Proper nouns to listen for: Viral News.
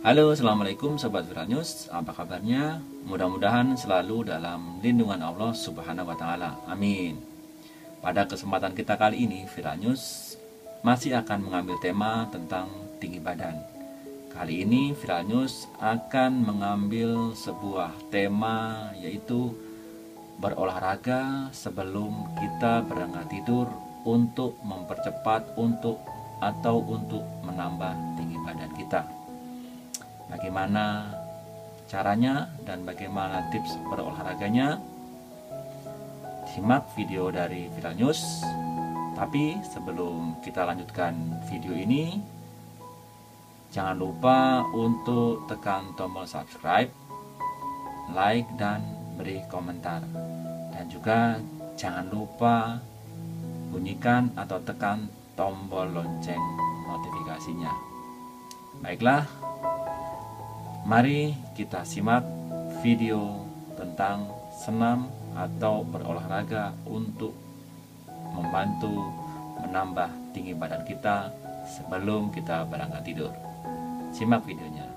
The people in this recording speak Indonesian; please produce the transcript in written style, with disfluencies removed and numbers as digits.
Halo, assalamualaikum sahabat Viral News. Apa kabarnya? Mudah-mudahan selalu dalam lindungan Allah Subhanahu wa Ta'ala. Amin. Pada kesempatan kita kali ini, Viral News masih akan mengambil tema tentang tinggi badan. Kali ini Viral News akan mengambil sebuah tema, yaitu berolahraga sebelum kita berangkat tidur untuk mempercepat atau untuk menambah tinggi badan kita. Bagaimana caranya dan bagaimana tips berolahraganya? Simak video dari Viral News. Tapi sebelum kita lanjutkan video ini, jangan lupa untuk tekan tombol subscribe, like, dan beri komentar. Dan juga jangan lupa bunyikan atau tekan tombol lonceng notifikasinya. Baiklah, mari kita simak video tentang senam atau berolahraga untuk membantu menambah tinggi badan kita sebelum kita berangkat tidur. Simak videonya.